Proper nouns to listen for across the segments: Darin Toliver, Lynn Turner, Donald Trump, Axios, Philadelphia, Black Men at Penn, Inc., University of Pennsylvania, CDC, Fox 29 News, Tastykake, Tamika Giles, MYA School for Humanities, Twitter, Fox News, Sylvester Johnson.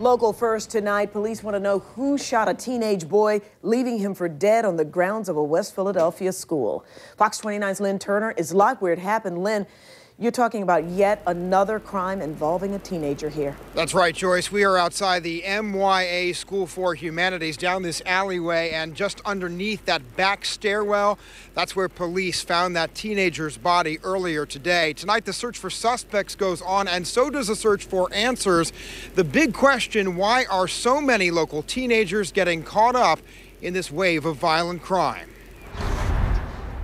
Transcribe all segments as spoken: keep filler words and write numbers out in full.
Local first tonight, police want to know who shot a teenage boy, leaving him for dead on the grounds of a West Philadelphia school. Fox twenty-nine's Lynn Turner is live where it happened. Lynn, you're talking about yet another crime involving a teenager here. That's right, Joyce. We are outside the M Y A School for Humanities, down this alleyway, and just underneath that back stairwell, that's where police found that teenager's body earlier today. Tonight, the search for suspects goes on, and so does the search for answers. The big question, why are so many local teenagers getting caught up in this wave of violent crime?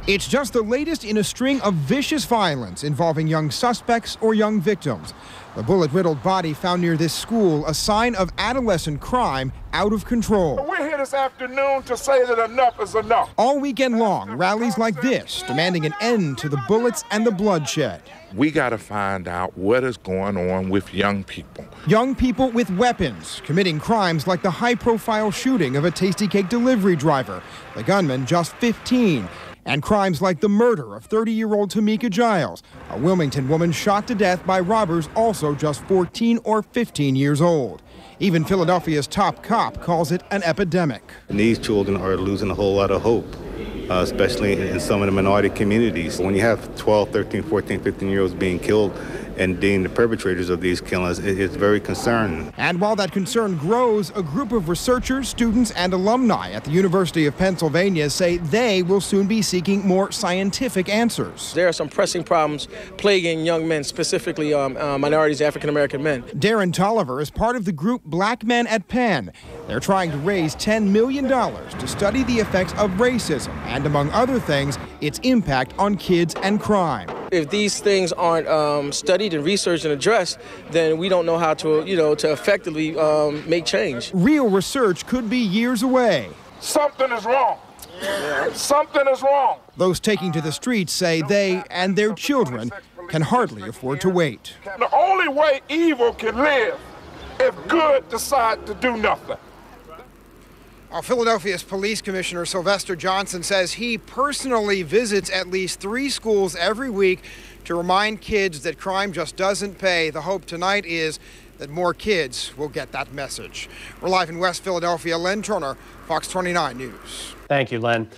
It's just the latest in a string of vicious violence involving young suspects or young victims. The bullet-riddled body found near this school, a sign of adolescent crime out of control. We're here this afternoon to say that enough is enough. All weekend long, rallies like this, demanding an end to the bullets and the bloodshed. We got to find out what is going on with young people. Young people with weapons, committing crimes like the high-profile shooting of a Tastykake delivery driver. The gunman just fifteen. And crimes like the murder of thirty-year-old Tamika Giles, a Wilmington woman shot to death by robbers also just fourteen or fifteen years old. Even Philadelphia's top cop calls it an epidemic. And these children are losing a whole lot of hope, uh, especially in some of the minority communities. When you have twelve, thirteen, fourteen, fifteen-year-olds being killed and being the perpetrators of these killings, it's very concerning. And while that concern grows, a group of researchers, students, and alumni at the University of Pennsylvania say they will soon be seeking more scientific answers. There are some pressing problems plaguing young men, specifically um, uh, minorities, African-American men. Darin Toliver is part of the group Black Men at Penn. They're trying to raise ten million dollars to study the effects of racism and, among other things, its impact on kids and crime. If these things aren't um, studied and researched and addressed, then we don't know how to, you know, to effectively um, make change. Real research could be years away. Something is wrong. Yeah. Something is wrong. Those taking to the streets say they and their children can hardly afford to wait. The only way evil can live if good decide to do nothing. Now, Philadelphia's police commissioner Sylvester Johnson says he personally visits at least three schools every week to remind kids that crime just doesn't pay. The hope tonight is that more kids will get that message. We're live in West Philadelphia. Lynn Turner, Fox twenty-nine News. Thank you, Lynn.